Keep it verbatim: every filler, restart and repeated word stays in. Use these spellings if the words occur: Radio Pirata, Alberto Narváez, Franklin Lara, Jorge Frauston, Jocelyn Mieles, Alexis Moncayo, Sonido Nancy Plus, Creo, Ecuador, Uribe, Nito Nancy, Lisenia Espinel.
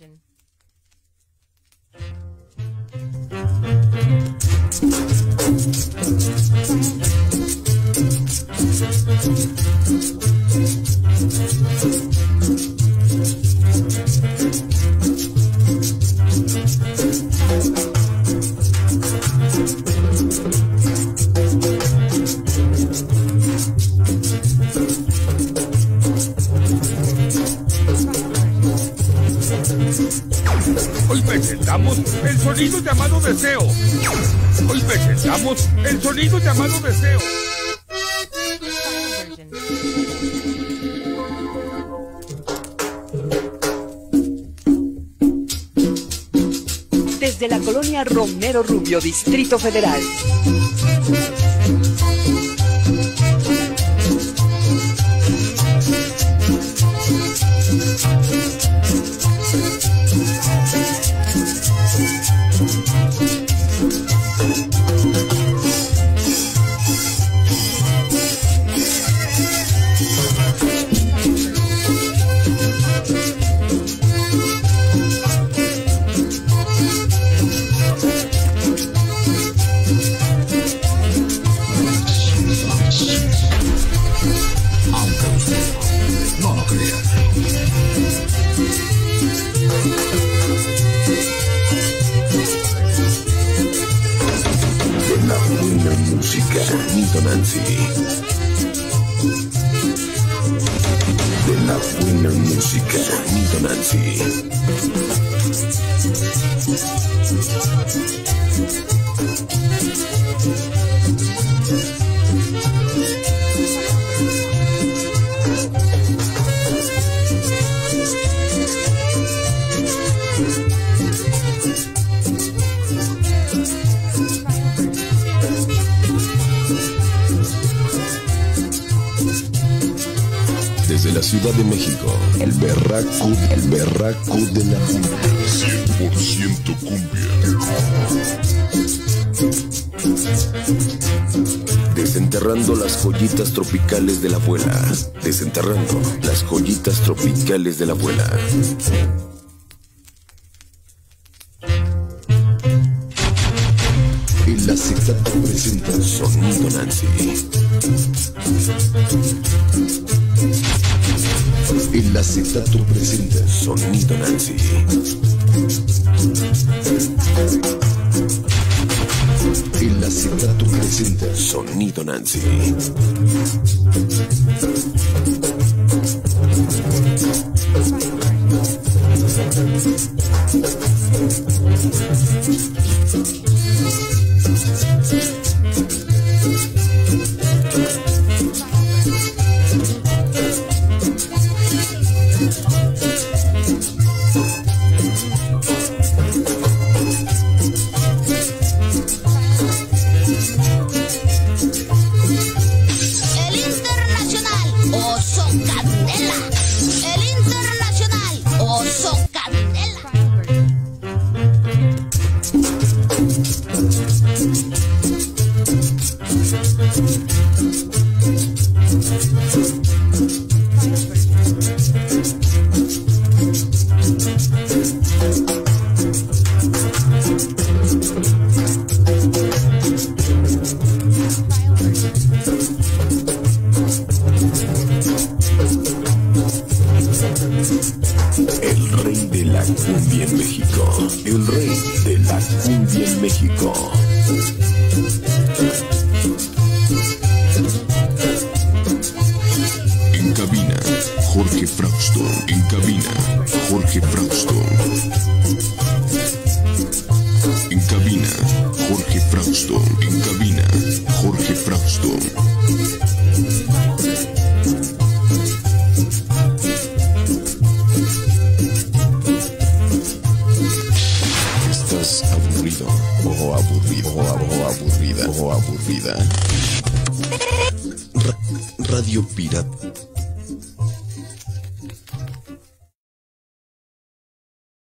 version. Hoy presentamos el sonido llamado deseo. Hoy presentamos el sonido llamado deseo. Desde la colonia Romero Rubio, Distrito Federal. Música Nito Nancy. De la buena música Nito Nancy. Desde la Ciudad de México, el berraco, el berraco de la cumbia, cien por ciento cumbia. Desenterrando las joyitas tropicales de la abuela, desenterrando las joyitas tropicales de la abuela. El acetato presenta el sonido Nancy. El acetato presenta el sonido Nancy. El acetato presenta el sonido Nancy. El rey de la cumbia en México. El rey de la cumbia en México. En cabina, Jorge Frauston. En cabina, Jorge Frauston. En cabina, Jorge Frauston. En cabina, Jorge Frauston. Aburrido, ojo aburrido, ojo aburrida, ojo aburrida. Radio Pirata.